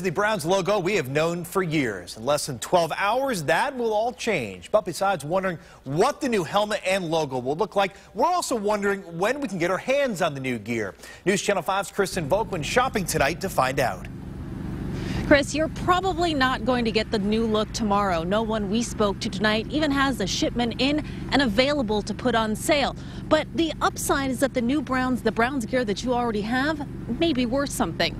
It's the Browns logo we have known for years. In less than 12 hours, that will all change. But besides wondering what the new helmet and logo will look like, we're also wondering when we can get our hands on the new gear. News Channel 5's Kristen Volkman shopping tonight to find out. Chris, you're probably not going to get the new look tomorrow. No one we spoke to tonight even has a shipment in and available to put on sale. But the upside is that the new Browns, the Browns gear that you already have, may be worth something.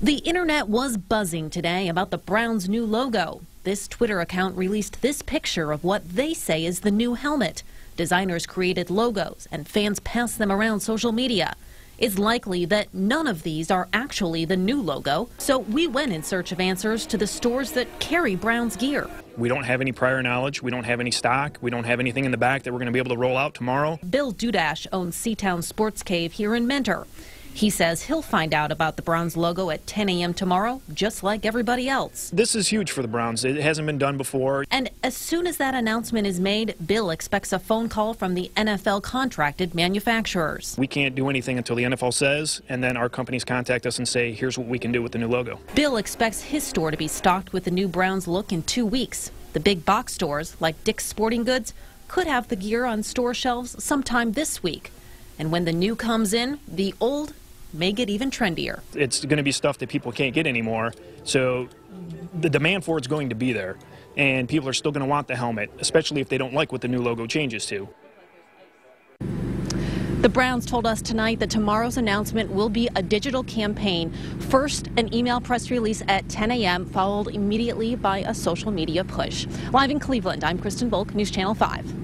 The internet was buzzing today about the Browns' new logo. This Twitter account released this picture of what they say is the new helmet. Designers created logos and fans passed them around social media. It's likely that none of these are actually the new logo, so we went in search of answers to the stores that carry Browns gear. We don't have any prior knowledge, we don't have any stock, we don't have anything in the back that we're going to be able to roll out tomorrow. Bill Dudash owns C-Town Sports Cave here in Mentor. He says he'll find out about the Browns logo at 10 a.m. tomorrow, just like everybody else. This is huge for the Browns. It hasn't been done before. And as soon as that announcement is made, Bill expects a phone call from the NFL contracted manufacturers. We can't do anything until the NFL says, and then our companies contact us and say, here's what we can do with the new logo. Bill expects his store to be stocked with the new Browns look in 2 weeks. The big box stores, like Dick's Sporting Goods, could have the gear on store shelves sometime this week. And when the new comes in, the old may get even trendier. It's going to be stuff that people can't get anymore, so the demand for it's going to be there, and people are still going to want the helmet, especially if they don't like what the new logo changes to. The Browns told us tonight that tomorrow's announcement will be a digital campaign. First, an email press release at 10 a.m., followed immediately by a social media push. Live in Cleveland, I'm Kristen Bolk, News Channel 5.